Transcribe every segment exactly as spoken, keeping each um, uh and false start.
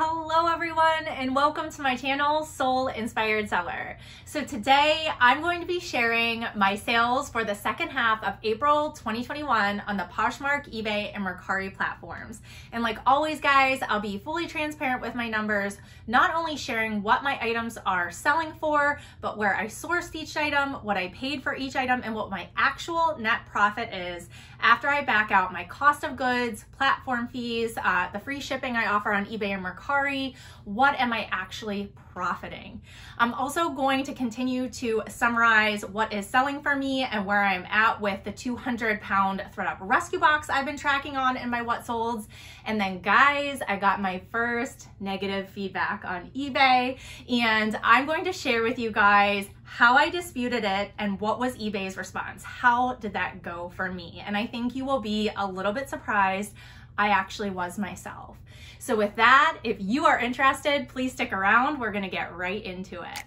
Hello everyone and welcome to my channel, Soul Inspired Seller. So today I'm going to be sharing my sales for the second half of April twenty twenty-one on the Poshmark, eBay, and Mercari platforms. And like always guys, I'll be fully transparent with my numbers, not only sharing what my items are selling for, but where I sourced each item, what I paid for each item, and what my actual net profit is after I back out my cost of goods, platform fees, uh, the free shipping I offer on eBay and Mercari. What am I actually profiting? I'm also going to continue to summarize what is selling for me and where I'm at with the two hundred pound ThredUP rescue box I've been tracking on in my what solds. And then guys, I got my first negative feedback on eBay and I'm going to share with you guys how I disputed it and what was eBay's response. How did that go for me? And I think you will be a little bit surprised I actually was myself. So with that, if you are interested, please stick around. We're gonna get right into it.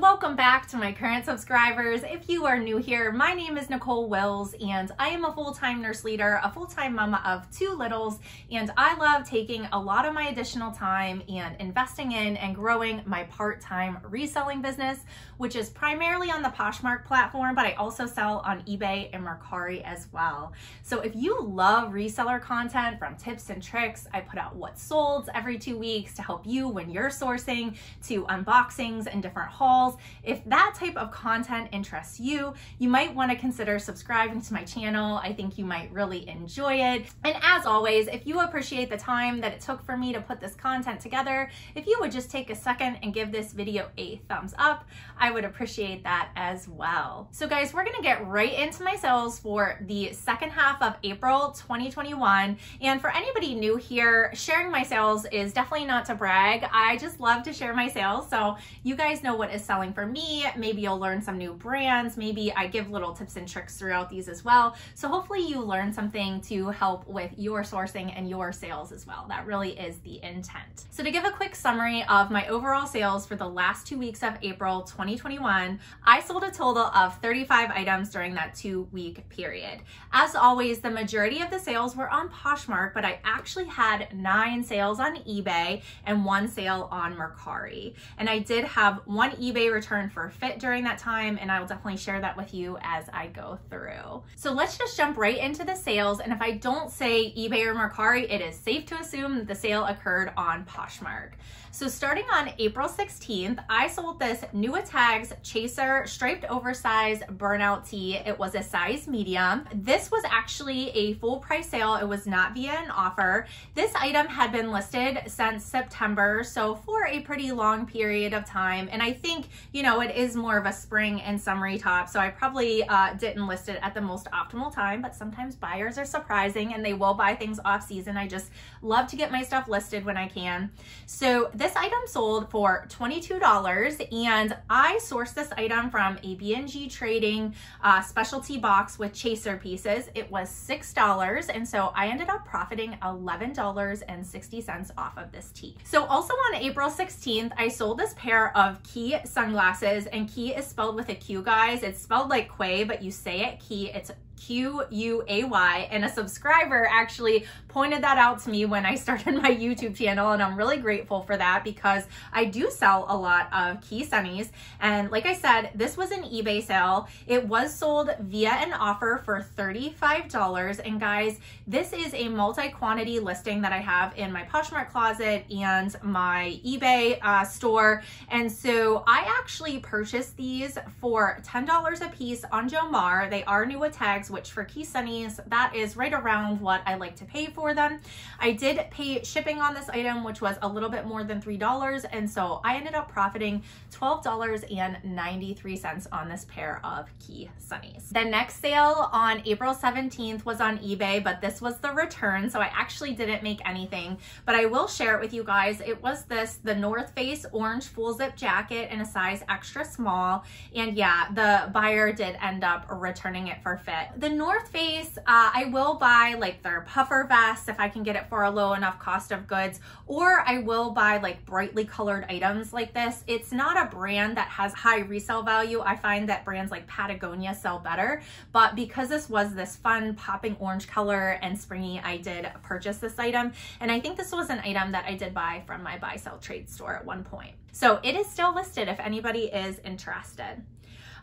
Welcome back to my current subscribers. If you are new here, my name is Nicole Wills and I am a full-time nurse leader, a full-time mama of two littles, and I love taking a lot of my additional time and investing in and growing my part-time reselling business, which is primarily on the Poshmark platform, but I also sell on eBay and Mercari as well. So if you love reseller content, from tips and tricks, I put out what solds every two weeks to help you when you're sourcing, to unboxings and different hauls. If that type of content interests you, you might want to consider subscribing to my channel. I think you might really enjoy it. And as always, if you appreciate the time that it took for me to put this content together, if you would just take a second and give this video a thumbs up, I would appreciate that as well. So guys, we're going to get right into my sales for the second half of April twenty twenty-one. And for anybody new here, sharing my sales is definitely not to brag. I just love to share my sales so you guys know what is selling for me. Maybe you'll learn some new brands. Maybe I give little tips and tricks throughout these as well. So hopefully you learn something to help with your sourcing and your sales as well. That really is the intent. So to give a quick summary of my overall sales for the last two weeks of April twenty twenty-one, I sold a total of thirty-five items during that two week period. As always, the majority of the sales were on Poshmark, but I actually had nine sales on eBay and one sale on Mercari. And I did have one eBay return for fit during that time, and I will definitely share that with you as I go through. So let's just jump right into the sales, and if I don't say eBay or Mercari, it is safe to assume that the sale occurred on Poshmark. So starting on April sixteenth, I sold this NuaTags Chaser Striped Oversized Burnout Tee. It was a size medium. This was actually a full price sale. It was not via an offer. This item had been listed since September, so for a pretty long period of time, and I think, you You know, it is more of a spring and summery top, so I probably uh, didn't list it at the most optimal time, but sometimes buyers are surprising and they will buy things off season. I just love to get my stuff listed when I can. So this item sold for twenty-two dollars, and I sourced this item from a B N G trading uh, specialty box with chaser pieces. It was six dollars, and so I ended up profiting eleven dollars and sixty cents off of this tee. So also on April sixteenth, I sold this pair of Quay sunglasses. And Quay is spelled with a Q, guys. It's spelled like Quay, but you say it Quay. It's Q U A Y, and a subscriber actually pointed that out to me when I started my YouTube channel, and I'm really grateful for that because I do sell a lot of Quay sunnies. And like I said, this was an eBay sale. It was sold via an offer for thirty-five dollars, and guys, this is a multi-quantity listing that I have in my Poshmark closet and my eBay uh, store, and so I actually purchased these for ten dollars a piece on JoMar. They are NuaTags, which for Quay sunnies, that is right around what I like to pay for them. I did pay shipping on this item, which was a little bit more than three dollars, and so I ended up profiting twelve dollars and ninety-three cents on this pair of Quay sunnies. The next sale on April seventeenth was on eBay, but this was the return, so I actually didn't make anything, but I will share it with you guys. It was this, the North Face orange full zip jacket in a size extra small, and yeah, the buyer did end up returning it for fit. the North Face, uh, I will buy like their puffer vest if I can get it for a low enough cost of goods, or I will buy like brightly colored items like this. It's not a brand that has high resale value. I find that brands like Patagonia sell better, but because this was this fun popping orange color and springy, I did purchase this item. And I think this was an item that I did buy from my buy sell trade store at one point. So it is still listed if anybody is interested.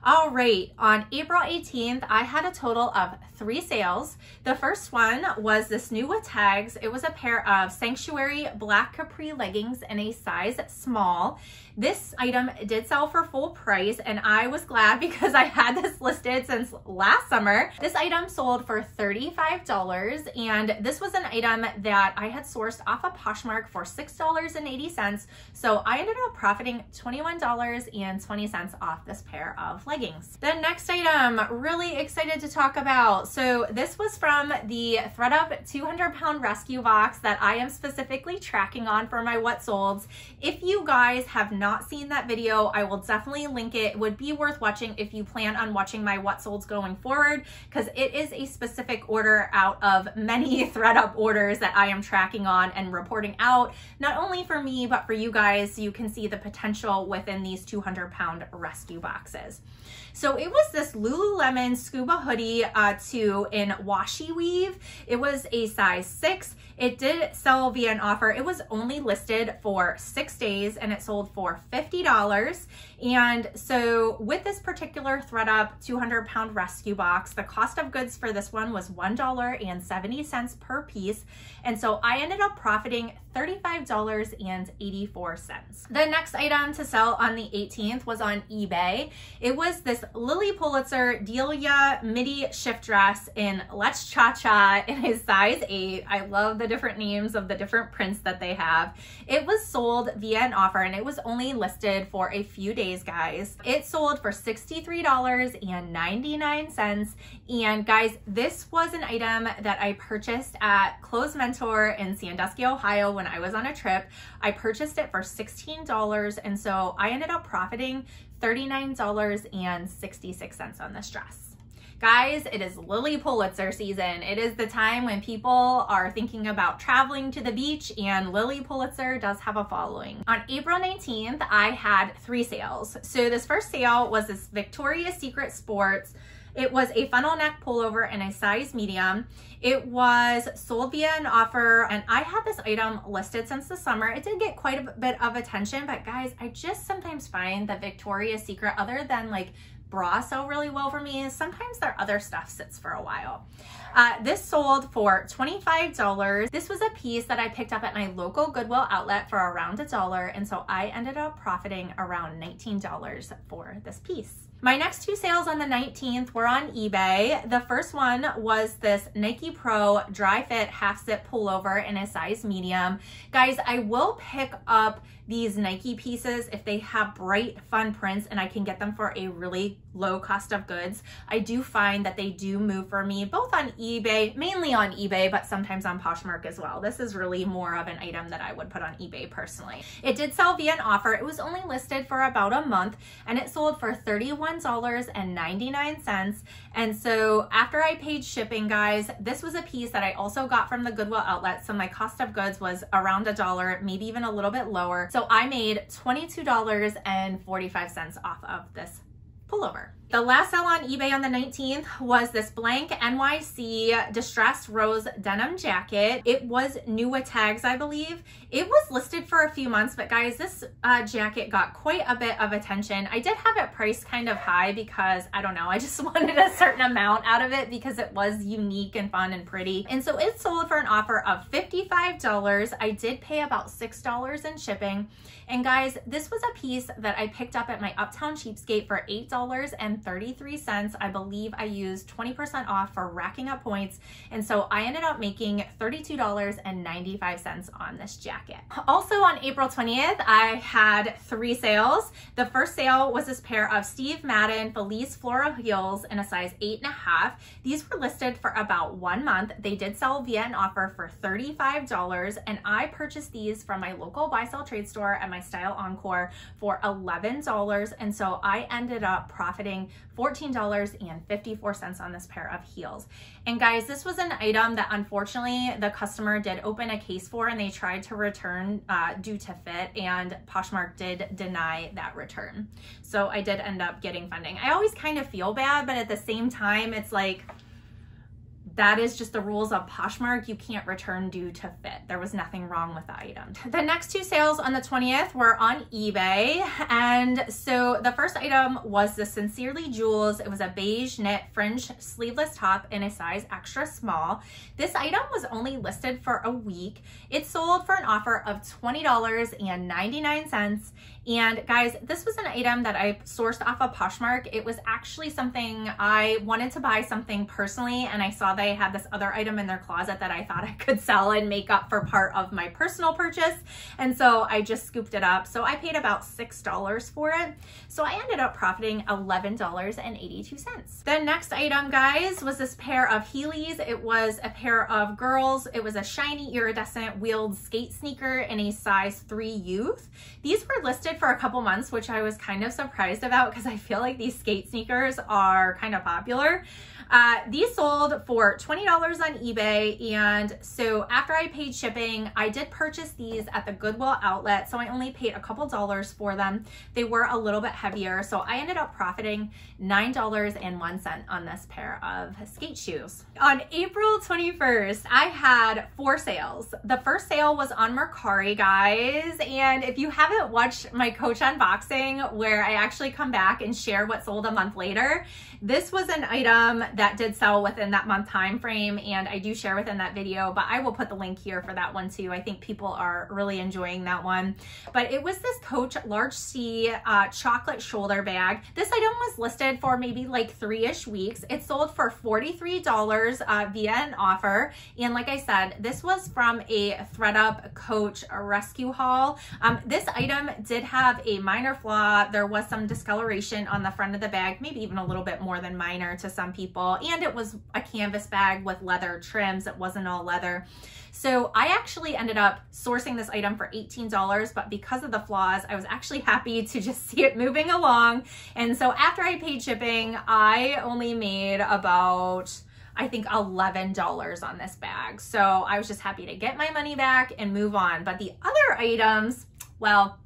All right, on April eighteenth, I had a total of three sales. The first one was this NuaTags. It was a pair of Sanctuary black capri leggings in a size small. This item did sell for full price, and I was glad because I had this listed since last summer. This item sold for thirty-five dollars, and this was an item that I had sourced off of Poshmark for six dollars and eighty cents. So I ended up profiting twenty-one dollars and twenty cents off this pair of leggings. The next item, really excited to talk about. So this was from the ThredUP two hundred pound rescue box that I am specifically tracking on for my what solds. If you guys have not seen that video, I will definitely link it. It would be worth watching if you plan on watching my what solds going forward, because it is a specific order out of many ThredUP orders that I am tracking on and reporting out, not only for me, but for you guys, so you can see the potential within these two hundred pound rescue boxes. So it was this Lululemon scuba hoodie uh, two in washi weave. It was a size six. It did sell via an offer. It was only listed for six days and it sold for fifty dollars. And so with this particular ThredUp two hundred pound rescue box, the cost of goods for this one was one dollar and seventy cents per piece. And so I ended up profiting thirty-five dollars and eighty-four cents. The next item to sell on the eighteenth was on eBay. It was this Lilly Pulitzer Delia midi shift dress in Let's Cha Cha in a size eight. I love the different names of the different prints that they have. It was sold via an offer and it was only listed for a few days, guys. It sold for sixty-three dollars and ninety-nine cents. And guys, this was an item that I purchased at Clothes Mentor in Sandusky, Ohio when I was on a trip. I purchased it for sixteen dollars, and so I ended up profiting thirty-nine dollars and sixty-six cents on this dress. Guys, it is Lilly Pulitzer season. It is the time when people are thinking about traveling to the beach, and Lilly Pulitzer does have a following. On April nineteenth, I had three sales. So this first sale was this Victoria's Secret Sports. It was a funnel neck pullover in a size medium. It was sold via an offer, and I had this item listed since the summer. It did get quite a bit of attention, but guys, I just sometimes find that Victoria's Secret, other than like bra sell really well for me, is sometimes their other stuff sits for a while. Uh, this sold for twenty-five dollars. This was a piece that I picked up at my local Goodwill outlet for around a dollar, and so I ended up profiting around nineteen dollars for this piece. My next two sales on the nineteenth were on eBay. The first one was this Nike Pro Dry Fit Half Zip Pullover in a size medium. Guys, I will pick up these Nike pieces if they have bright, fun prints and I can get them for a really low cost of goods. I do find that they do move for me, both on eBay, mainly on eBay, but sometimes on Poshmark as well. This is really more of an item that I would put on eBay personally. It did sell via an offer. It was only listed for about a month and it sold for thirty-one dollars and ninety-nine cents. And so after I paid shipping, guys, this was a piece that I also got from the Goodwill outlet. So my cost of goods was around a dollar, maybe even a little bit lower. So I made twenty-two dollars and forty-five cents off of this pullover. The last sale on eBay on the nineteenth was this Blank N Y C Distressed Rose Denim Jacket. It was NuaTags, I believe. It was listed for a few months, but guys, this uh, jacket got quite a bit of attention. I did have it priced kind of high because, I don't know, I just wanted a certain amount out of it because it was unique and fun and pretty. And so it sold for an offer of fifty-five dollars. I did pay about six dollars in shipping. And guys, this was a piece that I picked up at my Uptown Cheapskate for eight dollars and thirty-three cents. I believe I used twenty percent off for racking up points, and so I ended up making thirty-two dollars and ninety-five cents on this jacket. Also on April twentieth, I had three sales. The first sale was this pair of Steve Madden Belize floral heels in a size eight and a half. These were listed for about one month. They did sell via an offer for thirty-five dollars, and I purchased these from my local buy sell trade store at my Style Encore for eleven dollars, and so I ended up profiting paying fourteen dollars and fifty-four cents on this pair of heels. And guys, this was an item that unfortunately the customer did open a case for, and they tried to return uh, due to fit, and Poshmark did deny that return. So I did end up getting funding. I always kind of feel bad, but at the same time, it's like, that is just the rules of Poshmark. You can't return due to fit. There was nothing wrong with the item. The next two sales on the twentieth were on eBay. And so the first item was the Sincerely Jewels. It was a beige knit fringe sleeveless top in a size extra small. This item was only listed for a week. It sold for an offer of twenty dollars and ninety-nine cents. And guys, this was an item that I sourced off of Poshmark. It was actually something I wanted to buy something personally, and I saw they had this other item in their closet that I thought I could sell and make up for part of my personal purchase. And so I just scooped it up. So I paid about six dollars for it. So I ended up profiting eleven dollars and eighty-two cents. The next item, guys, was this pair of Heelys. It was a pair of girls. It was a shiny iridescent wheeled skate sneaker in a size three youth. These were listed for a couple months, which I was kind of surprised about because I feel like these skate sneakers are kind of popular. Uh, these sold for twenty dollars on eBay, and so after I paid shipping, I did purchase these at the Goodwill outlet, so I only paid a couple dollars for them. They were a little bit heavier, so I ended up profiting nine dollars and one cent on this pair of skate shoes. On April twenty-first, I had four sales. The first sale was on Mercari, guys, and if you haven't watched my Coach unboxing, where I actually come back and share what sold a month later, this was an item that did sell within that month time frame, and I do share within that video, but I will put the link here for that one too. I think people are really enjoying that one. But it was this Coach large C uh, chocolate shoulder bag. This item was listed for maybe like three-ish weeks. It sold for forty-three dollars uh, via an offer, and like I said, this was from a ThredUP Coach rescue haul. Um, this item did have a minor flaw. There was some discoloration on the front of the bag, maybe even a little bit more than minor to some people, and it was a canvas bag with leather trims. It wasn't all leather. So I actually ended up sourcing this item for eighteen dollars, but because of the flaws, I was actually happy to just see it moving along. And so after I paid shipping, I only made about, I think, eleven dollars on this bag. So I was just happy to get my money back and move on. But the other items, well,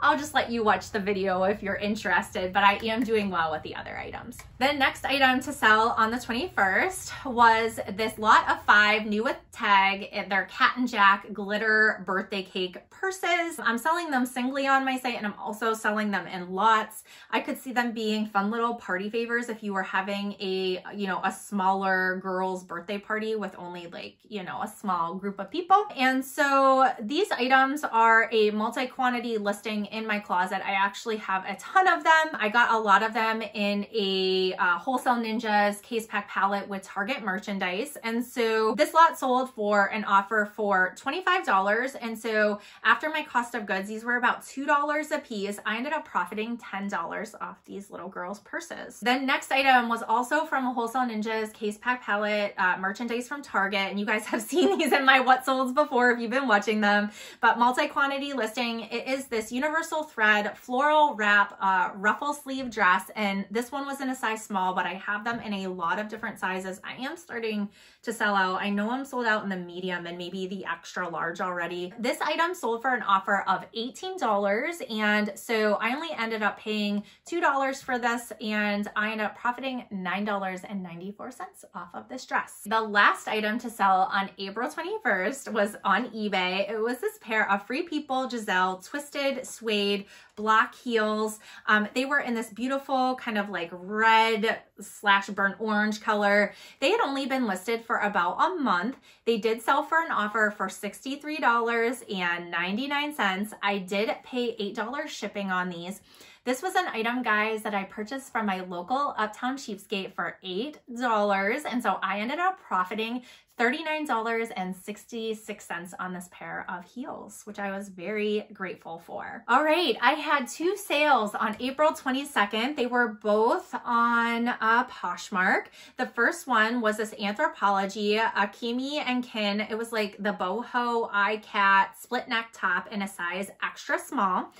I'll just let you watch the video if you're interested, but I am doing well with the other items. The next item to sell on the twenty-first was this lot of five NuaTags, their Cat and Jack glitter birthday cake purses. I'm selling them singly on my site, and I'm also selling them in lots. I could see them being fun little party favors if you were having a, you know, a smaller girl's birthday party with only like, you know, a small group of people. And so these items are a multi-quantity listing in my closet. I actually have a ton of them. I got a lot of them in a uh, Wholesale Ninjas case pack palette with Target merchandise. And so this lot sold for an offer for twenty-five dollars. And so after my cost of goods, these were about two dollars a piece. I ended up profiting ten dollars off these little girls' purses. The next item was also from a Wholesale Ninjas case pack palette uh, merchandise from Target. And you guys have seen these in my What Solds before if you've been watching them, but multi-quantity listing. It is this universal Universal thread floral wrap uh, ruffle sleeve dress, and this one was in a size small, but I have them in a lot of different sizes. I am starting to sell out. I know I'm sold out in the medium and maybe the extra large already. This item sold for an offer of eighteen dollars, and so I only ended up paying two dollars for this, and I ended up profiting nine dollars and ninety-four cents off of this dress. The last item to sell on April twenty-first was on eBay. It was this pair of Free People Giselle twisted suede block heels. Um, they were in this beautiful kind of like red slash burnt orange color. They had only been listed for about a month. They did sell for an offer for sixty-three dollars and ninety-nine cents. I did pay eight dollars shipping on these. This was an item, guys, that I purchased from my local Uptown Cheapskate for eight dollars. And so I ended up profiting thirty-nine dollars and sixty-six cents on this pair of heels, which I was very grateful for. All right, I had two sales on April twenty-second. They were both on uh, Poshmark. The first one was this Anthropology Akimi and Kin. It was like the boho eye cat split neck top in a size extra small.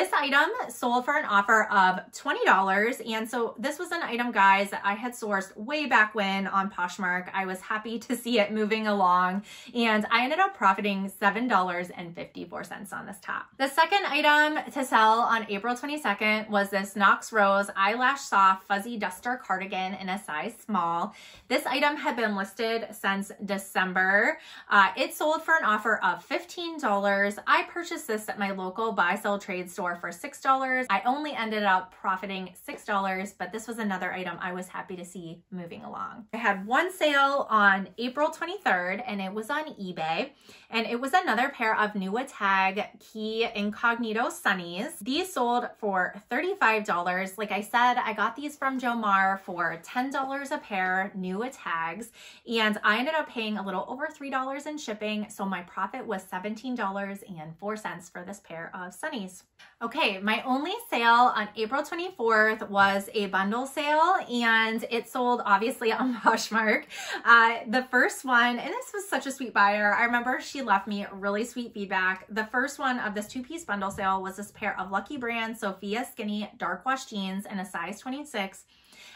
This item sold for an offer of twenty dollars. And so this was an item, guys, that I had sourced way back when on Poshmark. I was happy to see it moving along, and I ended up profiting seven dollars and fifty-four cents on this top. The second item to sell on April twenty-second was this Knox Rose Eyelash Soft Fuzzy Duster Cardigan in a size small. This item had been listed since December. Uh, it sold for an offer of fifteen dollars. I purchased this at my local buy sell trade store for six dollars. I only ended up profiting six dollars, but this was another item I was happy to see moving along. I had one sale on April twenty-third, and it was on eBay, and it was another pair of NuaTag Quay Incognito Sunnies. These sold for thirty-five dollars. Like I said, I got these from JoMar for ten dollars a pair, NuaTags, and I ended up paying a little over three dollars in shipping, so my profit was seventeen dollars and four cents for this pair of sunnies. Okay, my only sale on April twenty-fourth was a bundle sale, and it sold obviously on Poshmark. Uh, the first one, and this was such a sweet buyer. I remember she left me really sweet feedback. The first one of this two-piece bundle sale was this pair of Lucky Brand Sophia Skinny Dark Wash Jeans in a size twenty-six.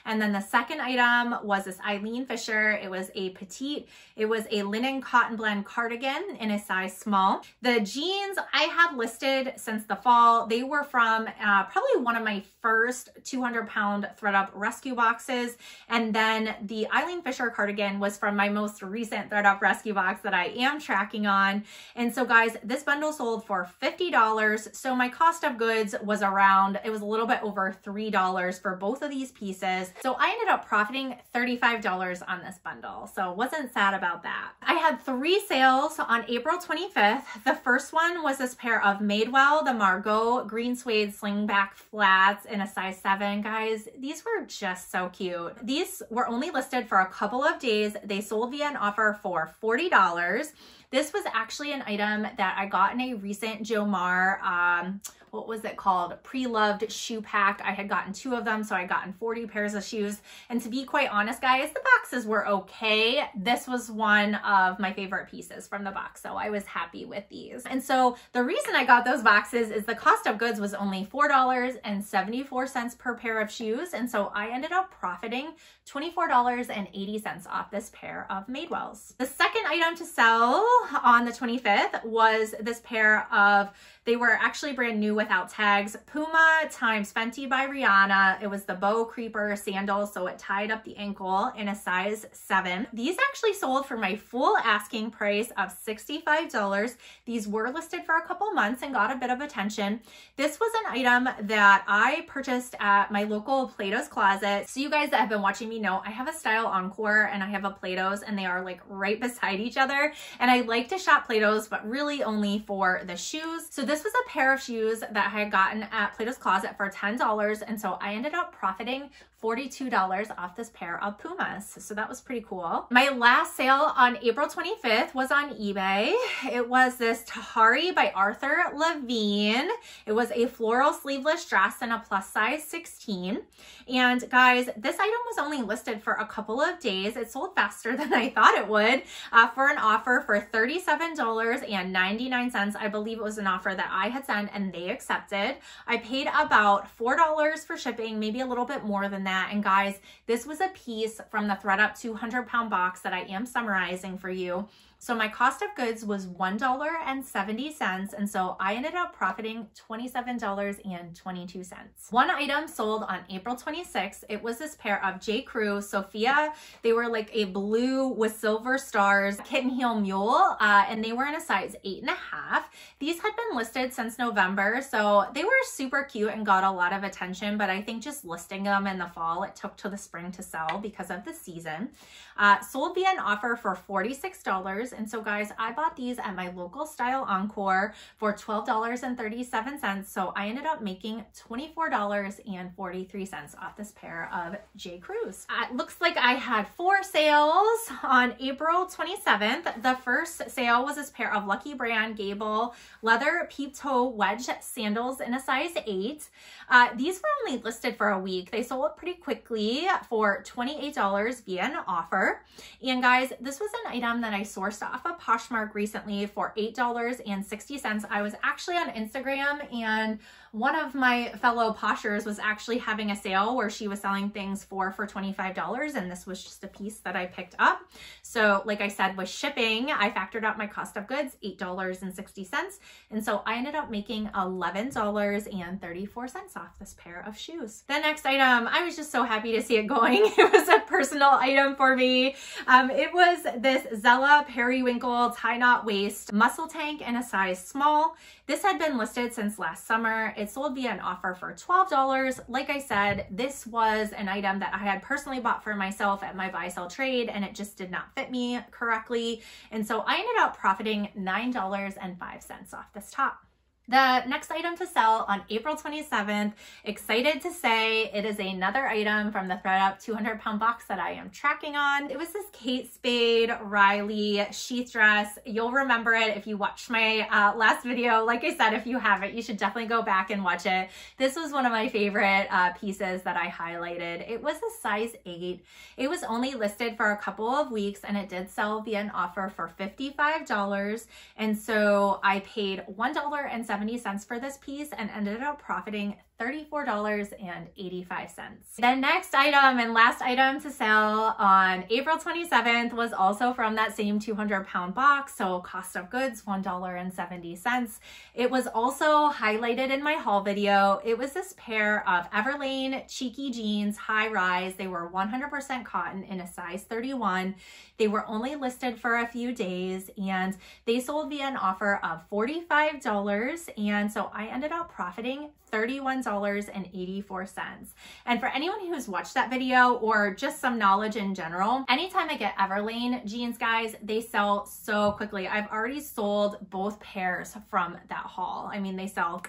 And then the second item was this Eileen Fisher. It was a petite, it was a linen cotton blend cardigan in a size small. The jeans I have listed since the fall. They were from uh, probably one of my first two hundred pound ThredUp rescue boxes. And then the Eileen Fisher cardigan was from my most recent ThredUp rescue box that I am tracking on. And so guys, this bundle sold for fifty dollars. So my cost of goods was around, it was a little bit over three dollars for both of these pieces. So I ended up profiting thirty-five dollars on this bundle. So wasn't sad about that. I had three sales on April twenty-fifth. The first one was this pair of Madewell, the Margot Green Suede Slingback Flats in a size seven. Guys, these were just so cute. These were only listed for a couple of days. They sold via an offer for forty dollars. This was actually an item that I got in a recent JoMar, um, what was it called? Pre-loved shoe pack. I had gotten two of them, so I'd gotten forty pairs of shoes. And to be quite honest, guys, the boxes were okay. This was one of my favorite pieces from the box, so I was happy with these. And so the reason I got those boxes is the cost of goods was only four dollars and seventy-four cents per pair of shoes. And so I ended up profiting twenty-four dollars and eighty cents off this pair of Madewells. The second item to sell on the twenty-fifth was this pair of, they were actually brand new without tags, Puma times Fenty by Rihanna. It was the Bow Creeper sandal, so it tied up the ankle in a size seven. These actually sold for my full asking price of sixty-five dollars. These were listed for a couple months and got a bit of attention. This was an item that I purchased at my local Plato's Closet. So you guys that have been watching me know I have a Style Encore and I have a Plato's, and they are like right beside each other. And I like to shop Plato's, but really only for the shoes. So this was a pair of shoes that I had gotten at Plato's Closet for ten dollars. And so I ended up profiting forty-two dollars off this pair of Pumas. So that was pretty cool. My last sale on April twenty-fifth was on eBay. It was this Tahari by Arthur Levine. It was a floral sleeveless dress in a plus size sixteen. And guys, this item was only listed for a couple of days. It sold faster than I thought it would uh, for an offer for thirty-seven dollars and ninety-nine cents. I believe it was an offer that I had sent and they accepted. I paid about four dollars for shipping, maybe a little bit more than that. And guys, this was a piece from the ThredUp two hundred pound box that I am summarizing for you. So my cost of goods was one dollar and seventy cents, and so I ended up profiting twenty-seven dollars and twenty-two cents. One item sold on April twenty-sixth. It was this pair of J. Crew Sophia. They were like a blue with silver stars kitten heel mule, uh, and they were in a size eight and a half. These had been listed since November, so they were super cute and got a lot of attention, but I think just listing them in the fall, it took till the spring to sell because of the season. Uh, sold via an offer for forty-six dollars. And so guys, I bought these at my local Style Encore for twelve dollars and thirty-seven cents. So I ended up making twenty-four dollars and forty-three cents off this pair of J. Crews. Uh, it looks like I had four sales on April twenty-seventh. The first sale was this pair of Lucky Brand Gable leather peep toe wedge sandals in a size eight. Uh, these were only listed for a week. They sold pretty quickly for twenty-eight dollars via an offer. And guys, this was an item that I sourced off of Poshmark recently for eight dollars and sixty cents. I was actually on Instagram and one of my fellow Poshers was actually having a sale where she was selling things for, for twenty-five dollars, and this was just a piece that I picked up. So like I said, with shipping, I factored out my cost of goods, eight dollars and sixty cents. And so I ended up making eleven dollars and thirty-four cents off this pair of shoes. The next item, I was just so happy to see it going. It was a personal item for me. Um, it was this Zella Periwinkle tie knot waist muscle tank in a size small. This had been listed since last summer. It sold via an offer for twelve dollars. Like I said, this was an item that I had personally bought for myself at my buy sell trade, and it just did not fit me correctly. And so I ended up profiting nine dollars and five cents off this top. The next item to sell on April twenty-seventh, excited to say it is another item from the ThredUP two hundred pound box that I am tracking on. It was this Kate Spade Riley sheath dress. You'll remember it if you watched my uh, last video. Like I said, if you haven't, you should definitely go back and watch it. This was one of my favorite uh, pieces that I highlighted. It was a size eight. It was only listed for a couple of weeks and it did sell via an offer for fifty-five dollars. And so I paid one dollar and seventy cents for this piece and ended up profiting thirty-four dollars and eighty-five cents. The next item and last item to sell on April twenty-seventh was also from that same two hundred pound box, so cost of goods one dollar and seventy cents. It was also highlighted in my haul video. It was this pair of Everlane cheeky jeans, high rise. They were one hundred percent cotton in a size thirty-one. They were only listed for a few days and they sold via an offer of forty-five dollars, and so I ended up profiting thirty-one dollars and eighty-four cents. And for anyone who's watched that video or just some knowledge in general, anytime I get Everlane jeans, guys, they sell so quickly. I've already sold both pairs from that haul. I mean, they sell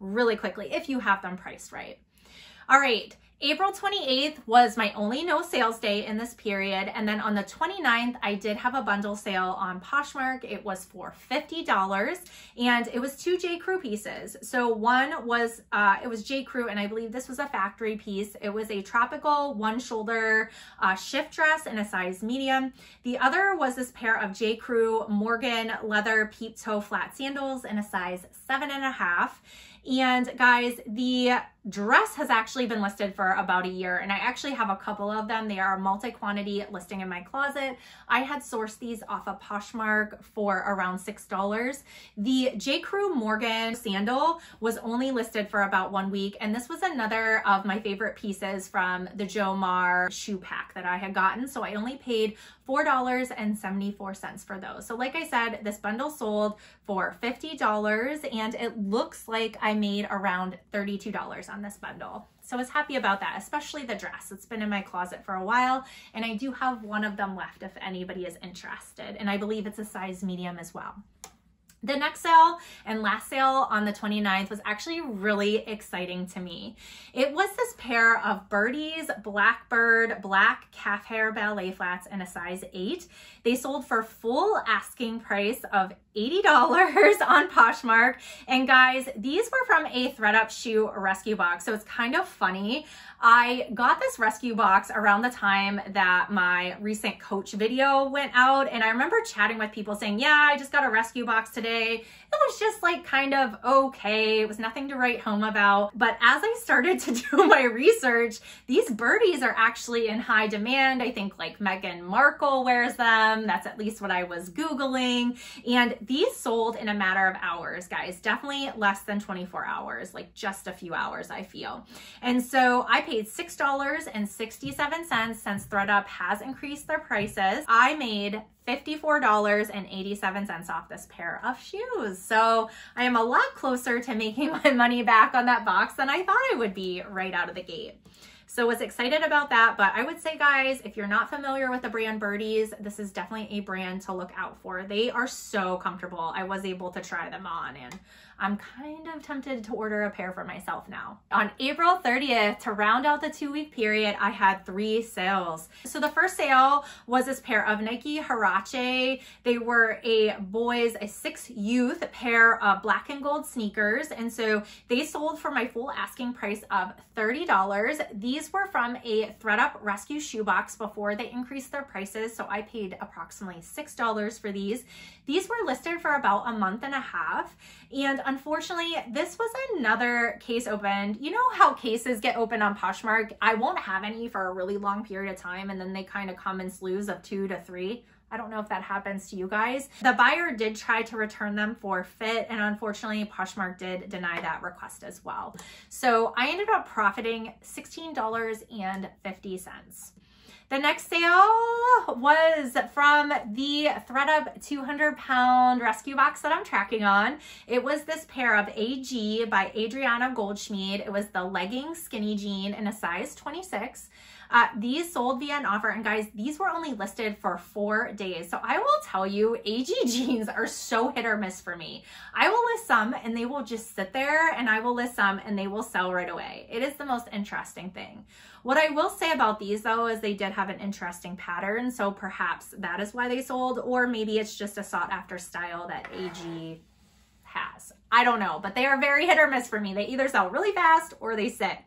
really quickly if you have them priced right. All right. April twenty-eighth was my only no sales day in this period. And then on the twenty-ninth, I did have a bundle sale on Poshmark. It was for fifty dollars and it was two J. Crew pieces. So one was, uh, it was J. Crew, and I believe this was a factory piece. It was a tropical one shoulder uh, shift dress in a size medium. The other was this pair of J. Crew Morgan leather peep toe flat sandals in a size seven and a half. And guys, the dress has actually been listed for about a year, and I actually have a couple of them. They are a multi-quantity listing in my closet. I had sourced these off of Poshmark for around six dollars. The J. Crew Morgan sandal was only listed for about one week, and this was another of my favorite pieces from the JoMar shoe pack that I had gotten, so I only paid four dollars and seventy-four cents for those. So like I said, this bundle sold for fifty dollars, and it looks like I made around thirty-two dollars on this bundle. So I was happy about that, especially the dress. It's been in my closet for a while, and I do have one of them left if anybody is interested. And I believe it's a size medium as well. The next sale and last sale on the twenty-ninth was actually really exciting to me. It was this pair of Birdies Blackbird black calf hair ballet flats in a size eight. They sold for full asking price of eighty dollars on Poshmark. And guys, these were from a ThredUP shoe rescue box. So it's kind of funny. I got this rescue box around the time that my recent Coach video went out. And I remember chatting with people saying, yeah, I just got a rescue box today. It was just like kind of okay. It was nothing to write home about. But as I started to do my research, these Birdies are actually in high demand. I think like Meghan Markle wears them. That's at least what I was Googling. And these sold in a matter of hours, guys. Definitely less than twenty-four hours, like just a few hours, I feel. And so I paid six dollars and sixty-seven cents since ThredUP has increased their prices. I made fifty-four dollars and eighty-seven cents off this pair of shoes. So I am a lot closer to making my money back on that box than I thought I would be right out of the gate. So was excited about that, but I would say, guys, if you're not familiar with the brand Birdies, this is definitely a brand to look out for. They are so comfortable. I was able to try them on and I'm kind of tempted to order a pair for myself now. On April thirtieth, to round out the two week period, I had three sales. So the first sale was this pair of Nike Huarache. They were a boys, a six youth pair of black and gold sneakers. And so they sold for my full asking price of thirty dollars. These were from a ThredUP rescue shoebox before they increased their prices. So I paid approximately six dollars for these. These were listed for about a month and a half. And unfortunately, this was another case opened. You know how cases get opened on Poshmark? I won't have any for a really long period of time, and then they kind of come in slews of two to three. I don't know if that happens to you guys. The buyer did try to return them for fit, and unfortunately Poshmark did deny that request as well. So I ended up profiting sixteen dollars and fifty cents. The next sale was from the ThredUP two hundred pound rescue box that I'm tracking on. It was this pair of A G by Adriana Goldschmied. It was the legging skinny jean in a size twenty-six. Uh, these sold via an offer, and guys, these were only listed for four days. So I will tell you, A G jeans are so hit or miss for me. I will list some and they will just sit there, and I will list some and they will sell right away. It is the most interesting thing. What I will say about these though is they did have an interesting pattern. So perhaps that is why they sold, or maybe it's just a sought after style that A G has. I don't know, but they are very hit or miss for me. They either sell really fast or they sit.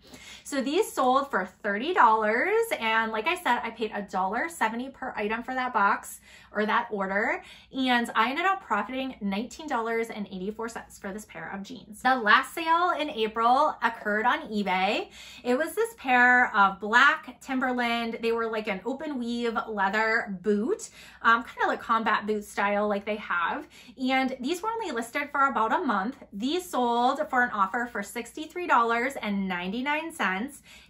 So these sold for thirty dollars. And like I said, I paid a dollar seventy per item for that box or that order. And I ended up profiting nineteen dollars and eighty-four cents for this pair of jeans. The last sale in April occurred on eBay. It was this pair of black Timberland. They were like an open weave leather boot, um, kind of like combat boot style like they have. And these were only listed for about a month. These sold for an offer for sixty-three dollars and ninety-nine cents.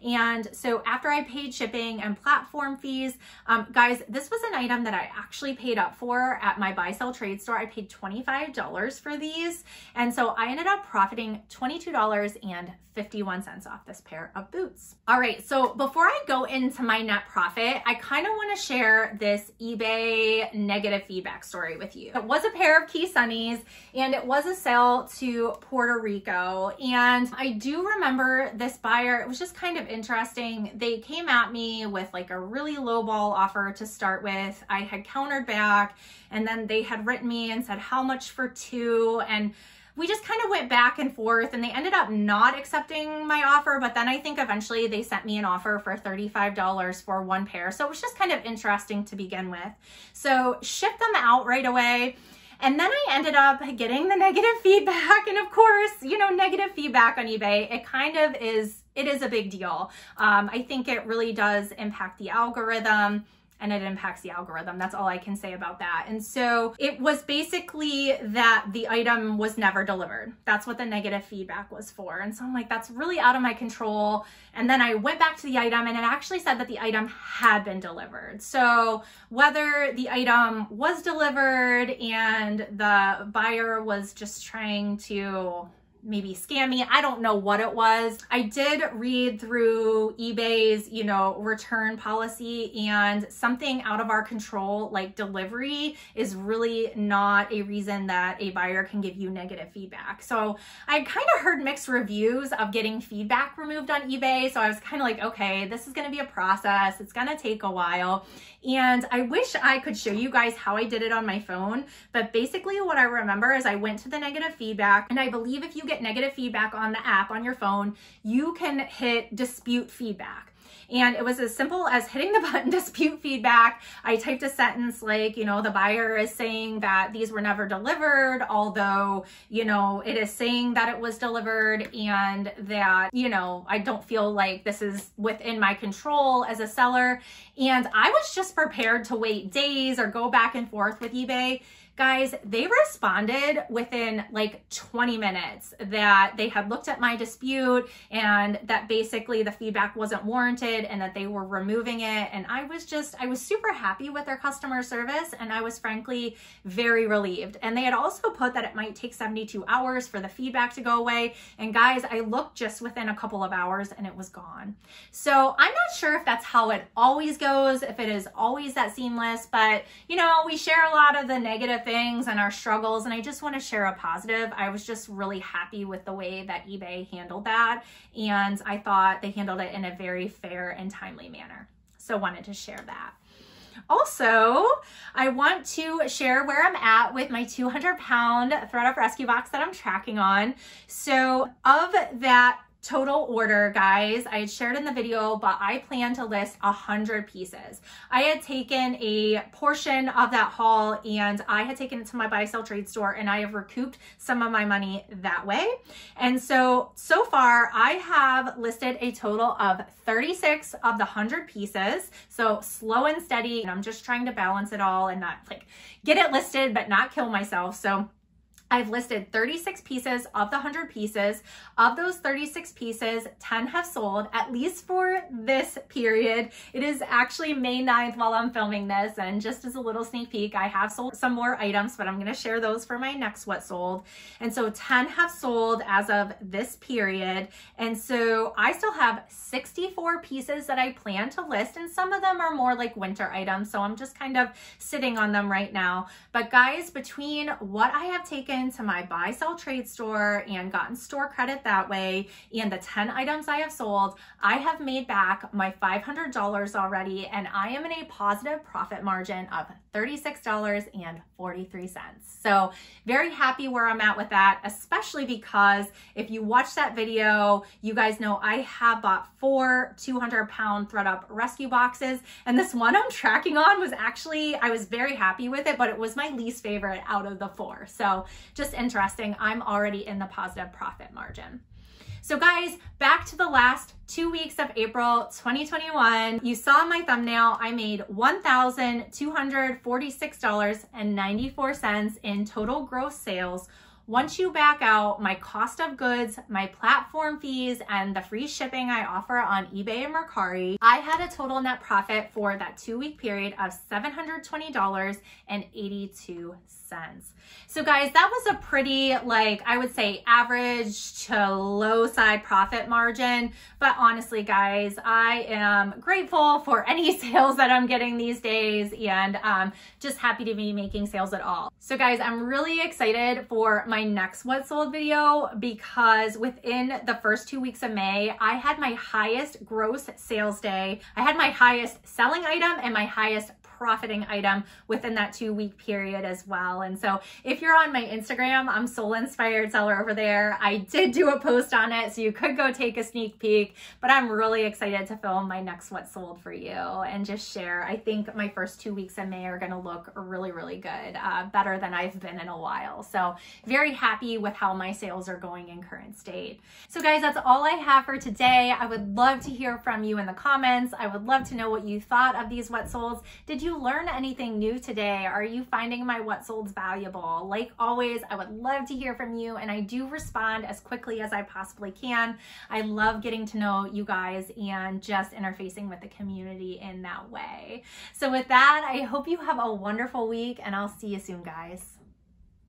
And so after I paid shipping and platform fees, um, guys, this was an item that I actually paid up for at my buy sell trade store. I paid twenty-five dollars for these. And so I ended up profiting twenty-two dollars and fifty-one cents off this pair of boots. All right, so before I go into my net profit, I kind of want to share this eBay negative feedback story with you. It was a pair of Key Sunnies, and it was a sale to Puerto Rico. And I do remember this buyer, it was just kind of interesting. They came at me with like a really low ball offer to start with. I had countered back, and then they had written me and said, how much for two? And we just kind of went back and forth, and they ended up not accepting my offer. But then I think eventually they sent me an offer for thirty-five dollars for one pair. So it was just kind of interesting to begin with. So shipped them out right away. And then I ended up getting the negative feedback. And of course, you know, negative feedback on eBay, it kind of is, it is a big deal. Um, I think it really does impact the algorithm. And it impacts the algorithm. That's all I can say about that. And so it was basically that the item was never delivered. That's what the negative feedback was for. And so I'm like, that's really out of my control. And then I went back to the item, and it actually said that the item had been delivered. So whether the item was delivered and the buyer was just trying to maybe scammy, I don't know what it was. I did read through eBay's, you know, return policy, and something out of our control, like delivery, is really not a reason that a buyer can give you negative feedback. So I kind of heard mixed reviews of getting feedback removed on eBay. So I was kind of like, okay, this is going to be a process. It's going to take a while. And I wish I could show you guys how I did it on my phone. But basically what I remember is I went to the negative feedback, and I believe if you get negative feedback on the app on your phone, you can hit dispute feedback. And it was as simple as hitting the button dispute feedback. I typed a sentence like, you know, the buyer is saying that these were never delivered, although, you know, it is saying that it was delivered, and that, you know, I don't feel like this is within my control as a seller. And I was just prepared to wait days or go back and forth with eBay. Guys, they responded within like twenty minutes that they had looked at my dispute and that basically the feedback wasn't warranted, wanted and that they were removing it. And I was just, I was super happy with their customer service, and I was frankly very relieved. And they had also put that it might take seventy-two hours for the feedback to go away. And guys, I looked just within a couple of hours and it was gone. So I'm not sure if that's how it always goes, if it is always that seamless, but you know, we share a lot of the negative things and our struggles, and I just want to share a positive. I was just really happy with the way that eBay handled that, and I thought they handled it in a very fair and timely manner. So wanted to share that. Also, I want to share where I'm at with my two hundred pound ThredUP rescue box that I'm tracking on. So of that total order, guys, I had shared in the video, but I plan to list one hundred pieces. I had taken a portion of that haul and I had taken it to my buy sell trade store, and I have recouped some of my money that way. And so, so far I have listed a total of thirty-six of the one hundred pieces. So slow and steady, and I'm just trying to balance it all and not like get it listed, but not kill myself. So I've listed thirty-six pieces of the one hundred pieces. Of those thirty-six pieces, ten have sold, at least for this period. It is actually May ninth while I'm filming this, and just as a little sneak peek, I have sold some more items, but I'm gonna share those for my next what sold. And so ten have sold as of this period. And so I still have sixty-four pieces that I plan to list, and some of them are more like winter items, so I'm just kind of sitting on them right now. But guys, between what I have taken to my buy sell trade store and gotten store credit that way, and the ten items I have sold, I have made back my five hundred dollars already, and I am in a positive profit margin of thirty-six dollars and forty-three cents. So very happy where I'm at with that, especially because if you watch that video, you guys know I have bought four two hundred pound ThredUP rescue boxes, and this one I'm tracking on was actually, I was very happy with it, but it was my least favorite out of the four. So just interesting, I'm already in the positive profit margin. So guys, back to the last two weeks of April twenty twenty-one. You saw my thumbnail, I made one thousand two hundred forty-six dollars and ninety-four cents in total gross sales. Once you back out my cost of goods, my platform fees, and the free shipping I offer on eBay and Mercari, I had a total net profit for that two-week period of seven hundred twenty dollars and eighty-two cents. So guys, that was a pretty, like, I would say average to low side profit margin. But honestly, guys, I am grateful for any sales that I'm getting these days, and um, just happy to be making sales at all. So guys, I'm really excited for my next what sold video, because within the first two weeks of May, I had my highest gross sales day. I had my highest selling item and my highest profiting item within that two week period as well. And so if you're on my Instagram, I'm Soul Inspired Seller over there. I did do a post on it, so you could go take a sneak peek, but I'm really excited to film my next what sold for you and just share. I think my first two weeks in May are gonna look really, really good, uh, better than I've been in a while. So very happy with how my sales are going in current state. So guys, that's all I have for today. I would love to hear from you in the comments. I would love to know what you thought of these what solds. Did you you learn anything new today? Are you finding my what solds valuable? Like always, I would love to hear from you, and I do respond as quickly as I possibly can. I love getting to know you guys and just interfacing with the community in that way. So with that, I hope you have a wonderful week, and I'll see you soon, guys.